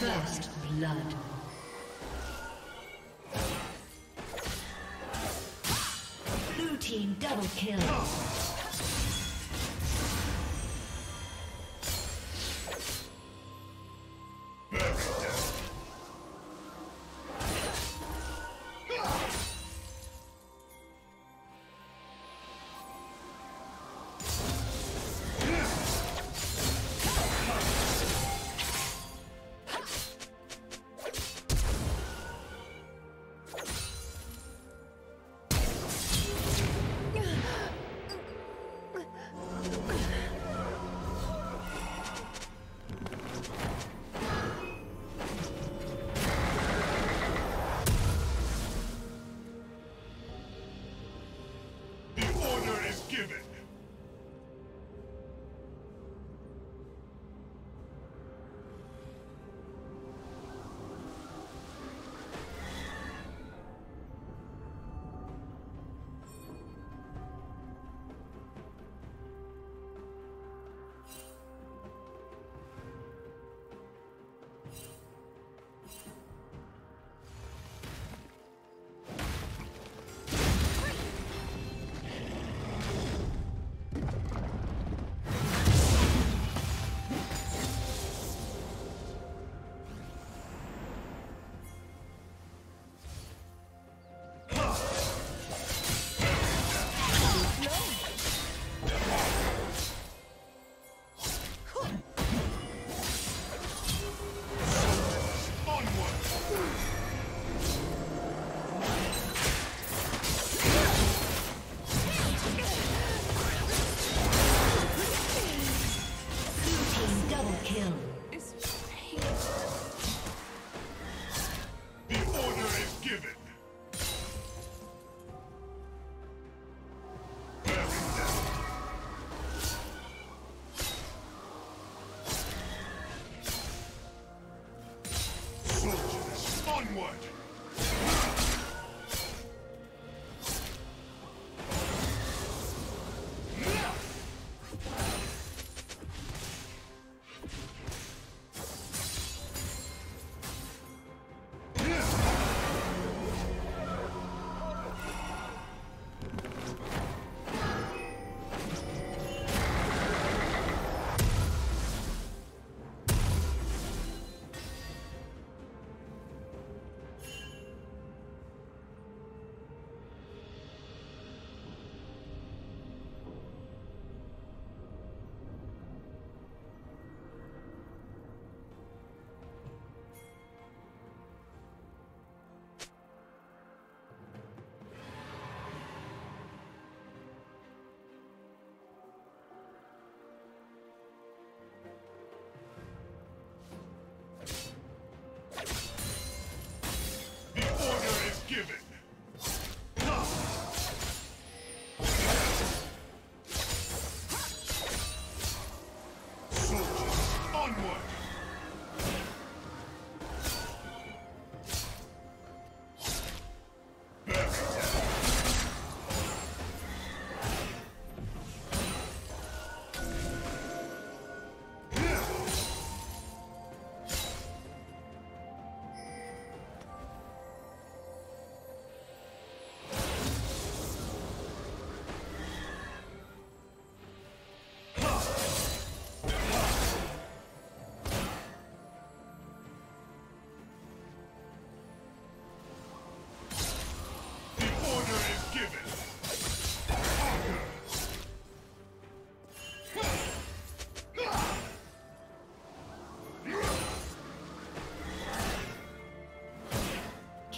First blood. Blue team double kill.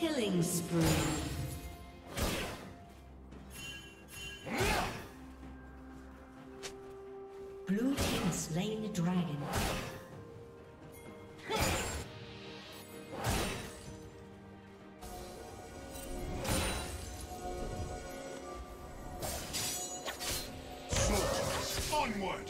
Killing spree. Blue team slain the dragon. Soldiers, onward!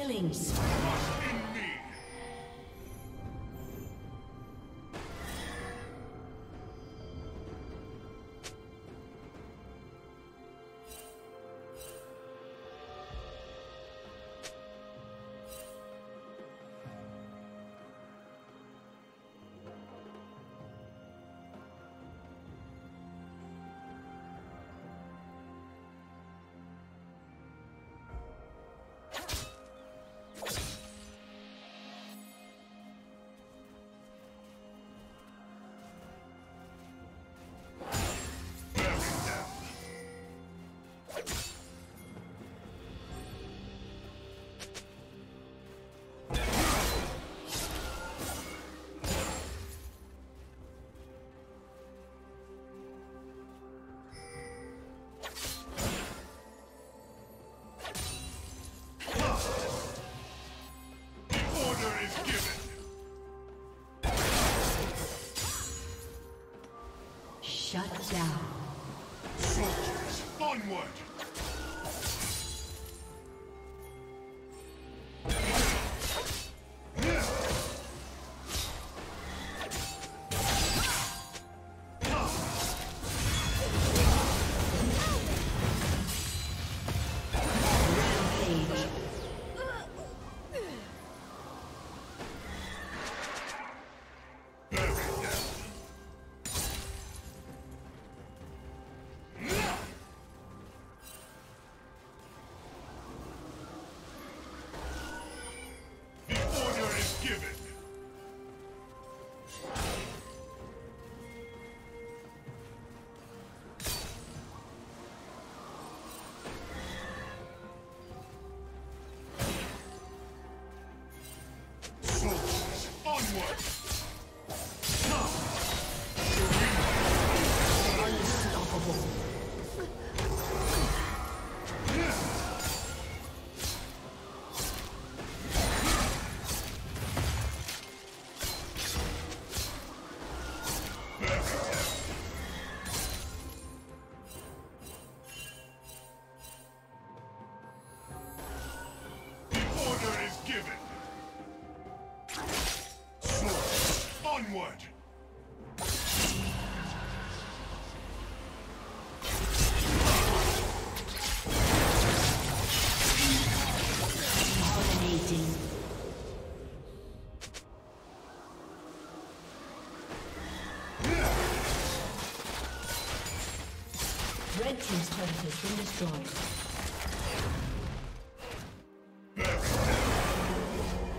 Killing spree. Shut down. Soldiers, onward! Red team's turret has been destroyed.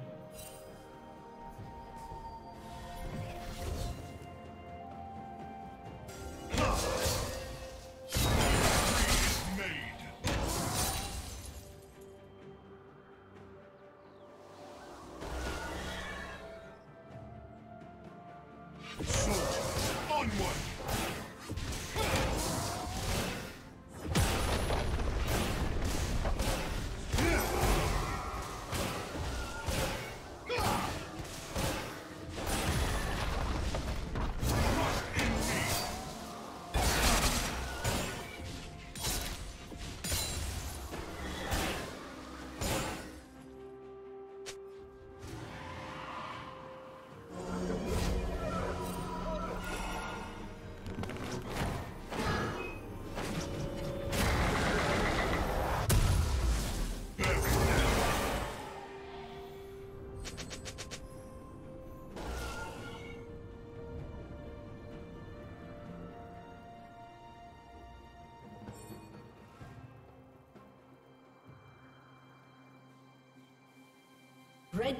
Red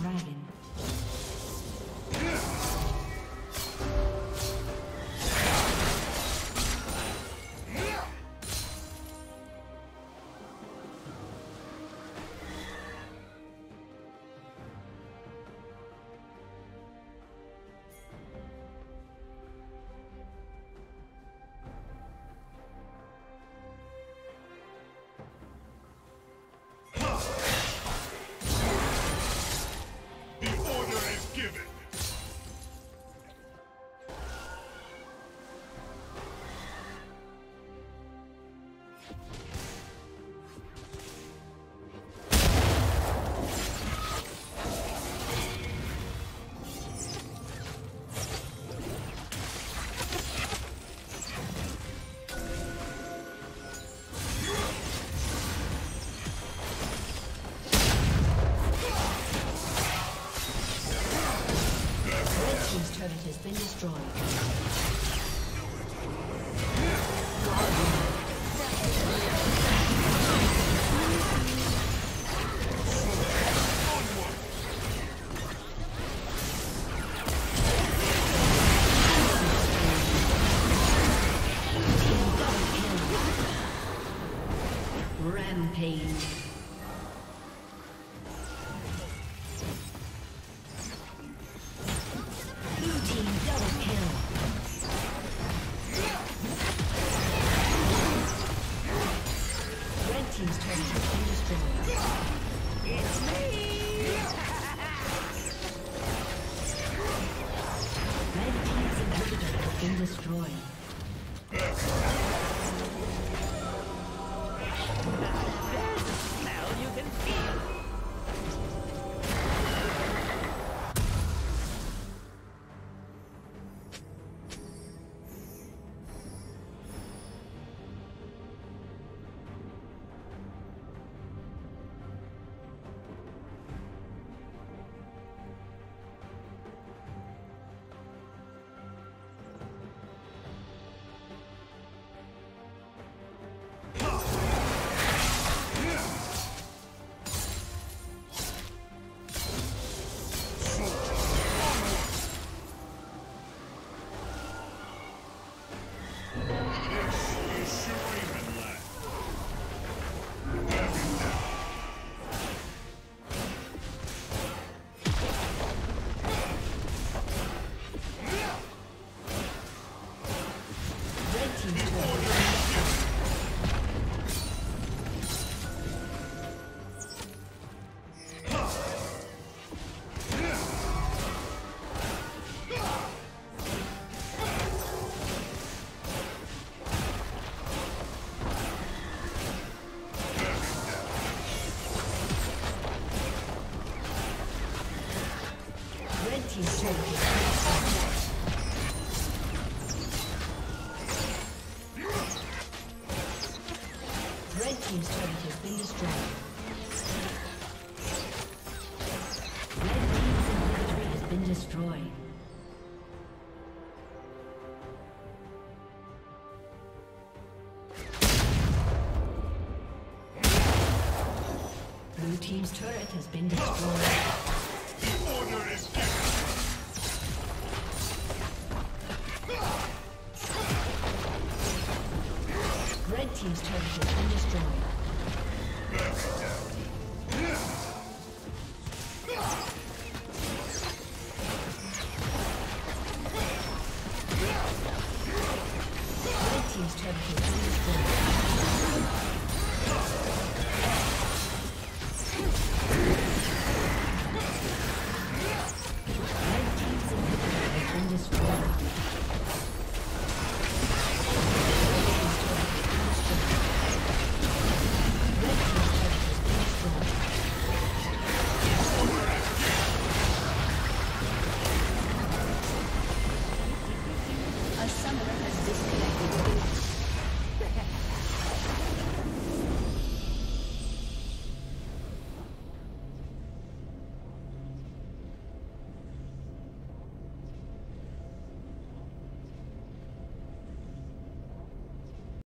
dragon. Blue team's turret has been destroyed. The order is given. Red team's turret has been destroyed. Red team's turret has been destroyed.